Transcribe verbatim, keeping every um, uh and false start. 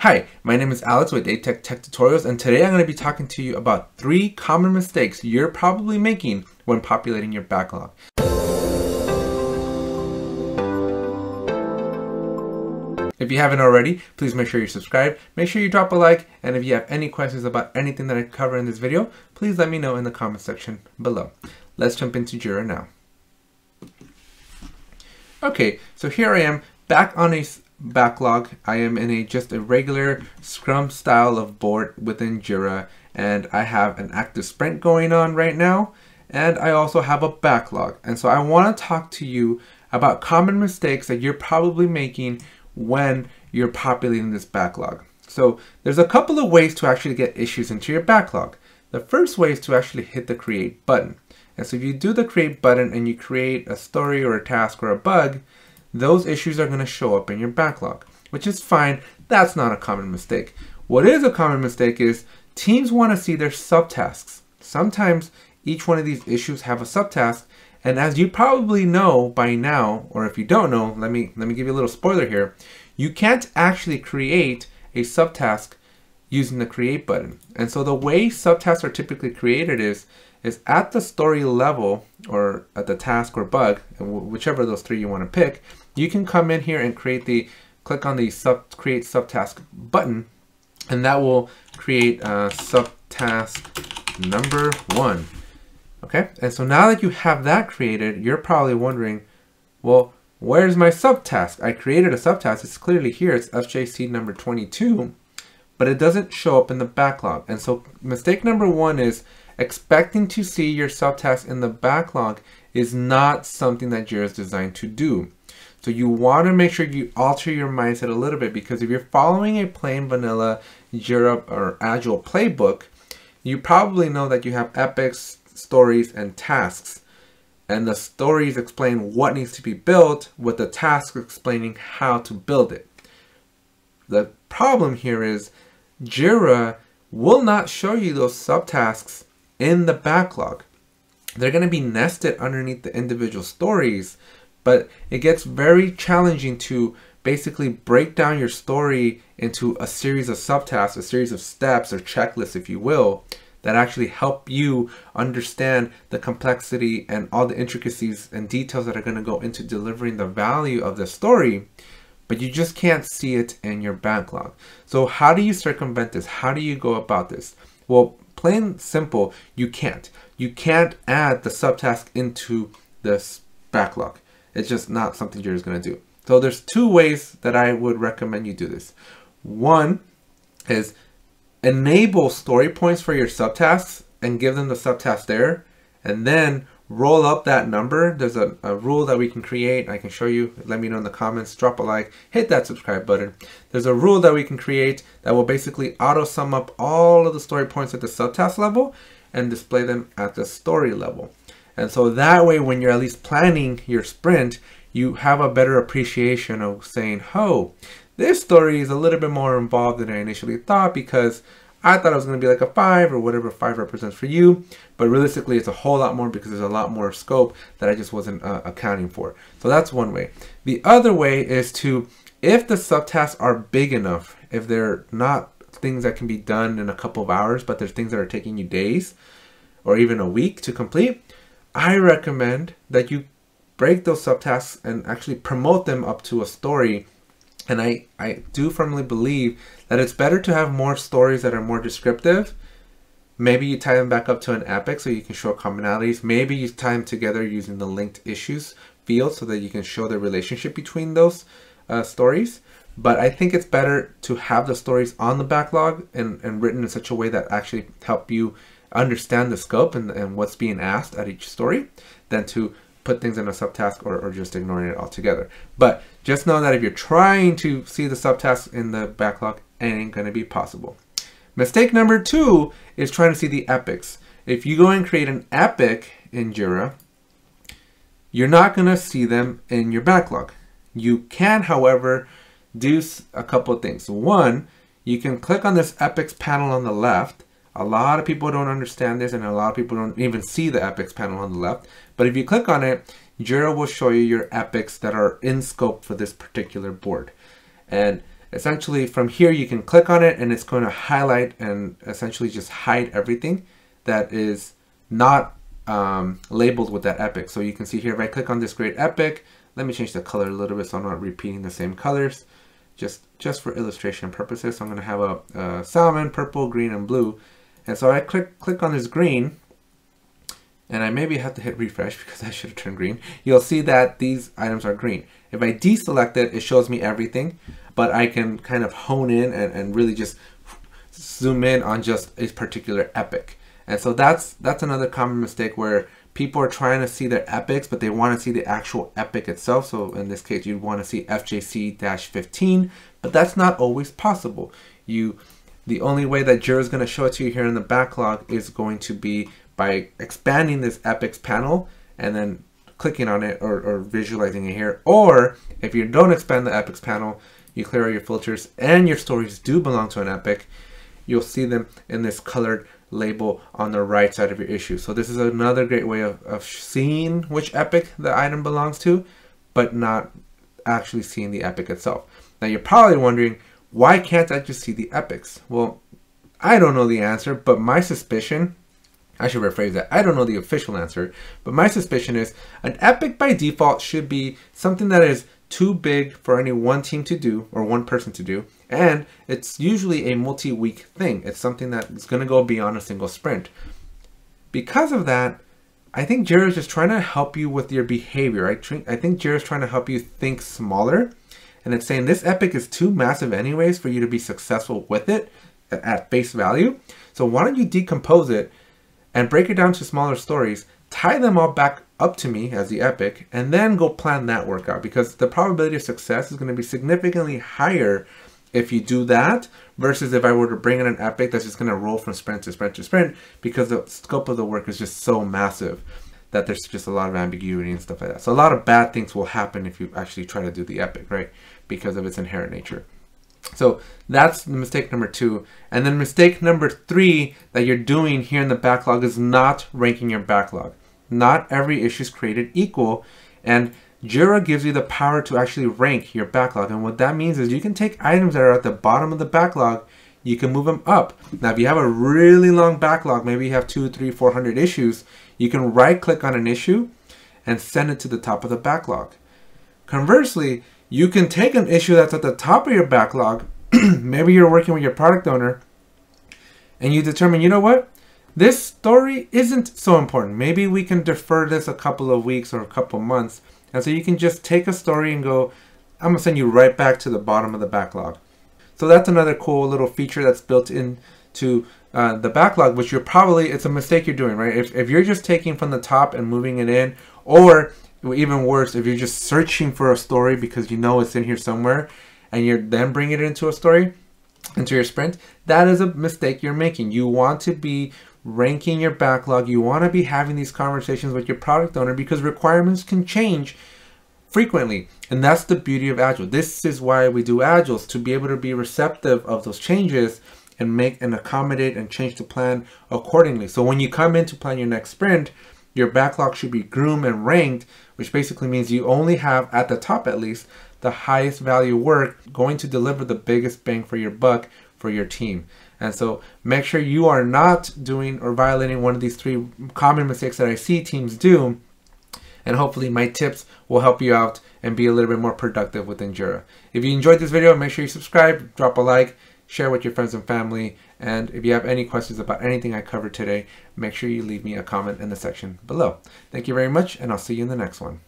Hi, my name is Alex with Apetech Tech Tutorials, and today I'm going to be talking to you about three common mistakes you're probably making when populating your backlog. If you haven't already, please make sure you're subscribed, make sure you drop a like, and if you have any questions about anything that I cover in this video, please let me know in the comment section below. Let's jump into Jira now. Okay, so here I am back on a backlog. I am in a just a regular Scrum style of board within Jira, and I have an active sprint going on right now, and I also have a backlog. And so I want to talk to you about common mistakes that you're probably making when you're populating this backlog. So there's a couple of ways to actually get issues into your backlog. The first way is to actually hit the create button. And so if you do the create button and you create a story or a task or a bug, those issues are going to show up in your backlog, which is fine. That's not a common mistake. What is a common mistake is teams want to see their subtasks. Sometimes each one of these issues have a subtask, and as you probably know by now, or if you don't know, let me let me give you a little spoiler here. You can't actually create a subtask using the create button. And so the way subtasks are typically created is is at the story level, or at the task or bug, whichever of those three you want to pick, you can come in here and create the, click on the sub, create subtask button, and that will create uh, subtask number one. Okay, and so now that you have that created, you're probably wondering, well, where's my subtask? I created a subtask, it's clearly here, it's F J C number twenty-two, but it doesn't show up in the backlog. And so mistake number one is expecting to see your subtask in the backlog is not something that Jira is designed to do. So you want to make sure you alter your mindset a little bit, because if you're following a plain vanilla Jira or Agile playbook, you probably know that you have epics, stories, and tasks. And the stories explain what needs to be built, with the tasks explaining how to build it. The problem here is Jira will not show you those subtasks in the backlog. They're going to be nested underneath the individual stories, but it gets very challenging to basically break down your story into a series of subtasks, a series of steps or checklists, if you will, that actually help you understand the complexity and all the intricacies and details that are going to go into delivering the value of the story, but you just can't see it in your backlog. So how do you circumvent this? How do you go about this? Well, plain simple, you can't. You can't add the subtask into this backlog. It's just not something Jira is going to do. So there's two ways that I would recommend you do this. One is enable story points for your subtasks and give them the subtask there, and then roll up that number. There's a, a rule that we can create. I can show you. Let me know in the comments. Drop a like. Hit that subscribe button. There's a rule that we can create that will basically auto sum up all of the story points at the subtask level and display them at the story level. And so that way, when you're at least planning your sprint, you have a better appreciation of saying, oh, this story is a little bit more involved than I initially thought, because I thought it was going to be like a five or whatever five represents for you, but realistically it's a whole lot more, because there's a lot more scope that I just wasn't uh, accounting for. So that's one way. The other way is to, if the subtasks are big enough, if they're not things that can be done in a couple of hours, but there's things that are taking you days or even a week to complete, I recommend that you break those subtasks and actually promote them up to a story. And I, I do firmly believe that it's better to have more stories that are more descriptive. Maybe you tie them back up to an epic so you can show commonalities. Maybe you tie them together using the linked issues field so that you can show the relationship between those uh, stories. But I think it's better to have the stories on the backlog and, and written in such a way that actually help you understand the scope and, and what's being asked at each story than to put things in a subtask or, or just ignoring it altogether. But just know that if you're trying to see the subtasks in the backlog, it ain't gonna be possible. Mistake number two is trying to see the epics. If you go and create an epic in Jira, you're not gonna see them in your backlog. You can, however, do a couple of things. One, you can click on this epics panel on the left. A lot of people don't understand this, and a lot of people don't even see the epics panel on the left. But if you click on it, Jira will show you your epics that are in scope for this particular board. And essentially from here you can click on it and it's going to highlight and essentially just hide everything that is not um, labeled with that epic. So you can see here, if I click on this great epic, let me change the color a little bit so I'm not repeating the same colors, just, just for illustration purposes. So I'm going to have a, a salmon, purple, green, and blue. And so I click, click on this green, and I maybe have to hit refresh because I should have turned green. You'll see that these items are green. If I deselect it, it shows me everything, but I can kind of hone in and, and really just zoom in on just a particular epic. And so that's, that's another common mistake where people are trying to see their epics, but they want to see the actual epic itself. So in this case, you'd want to see F J C fifteen, but that's not always possible. You, the only way that Jira is going to show it to you here in the backlog is going to be by expanding this epics panel and then clicking on it or, or visualizing it here. Or if you don't expand the epics panel, you clear out your filters and your stories do belong to an epic, you'll see them in this colored label on the right side of your issue. So this is another great way of, of seeing which epic the item belongs to, but not actually seeing the epic itself. Now you're probably wondering, why can't I just see the epics? Well, I don't know the answer, but my suspicion, I should rephrase that, I don't know the official answer, but my suspicion is an epic by default should be something that is too big for any one team to do or one person to do, and it's usually a multi-week thing. It's something that is going to go beyond a single sprint. Because of that, I think Jira is just trying to help you with your behavior. I, I think Jira is trying to help you think smaller, and it's saying this epic is too massive anyways for you to be successful with it at face value. So why don't you decompose it and break it down to smaller stories, tie them all back up to me as the epic, and then go plan that workout, because the probability of success is going to be significantly higher if you do that versus if I were to bring in an epic that's just going to roll from sprint to sprint to sprint because the scope of the work is just so massive that there's just a lot of ambiguity and stuff like that. So a lot of bad things will happen if you actually try to do the epic, right? Because of its inherent nature. So that's mistake number two. And then mistake number three that you're doing here in the backlog is not ranking your backlog. Not every issue is created equal, and Jira gives you the power to actually rank your backlog. And what that means is you can take items that are at the bottom of the backlog, you can move them up. Now, if you have a really long backlog, maybe you have two, three, four hundred issues, you can right click on an issue and send it to the top of the backlog. Conversely, you can take an issue that's at the top of your backlog, maybe you're working with your product owner, and you determine, you know what? This story isn't so important. Maybe we can defer this a couple of weeks or a couple months. And so you can just take a story and go, I'm gonna send you right back to the bottom of the backlog. So that's another cool little feature that's built into uh, the backlog, which you're probably, it's a mistake you're doing, right? If, if you're just taking from the top and moving it in, or even worse, if you're just searching for a story because you know it's in here somewhere and you're then bringing it into a story, into your sprint, that is a mistake you're making. You want to be ranking your backlog. You want to be having these conversations with your product owner because requirements can change frequently. And that's the beauty of Agile. This is why we do Agiles, to be able to be receptive of those changes and make and accommodate and change the plan accordingly. So when you come in to plan your next sprint, your backlog should be groomed and ranked, which basically means you only have, at the top at least, the highest value work going to deliver the biggest bang for your buck for your team. And so make sure you are not doing or violating one of these three common mistakes that I see teams do. And hopefully my tips will help you out and be a little bit more productive within Jira. If you enjoyed this video, make sure you subscribe, drop a like, share with your friends and family. And if you have any questions about anything I covered today, make sure you leave me a comment in the section below. Thank you very much, and I'll see you in the next one.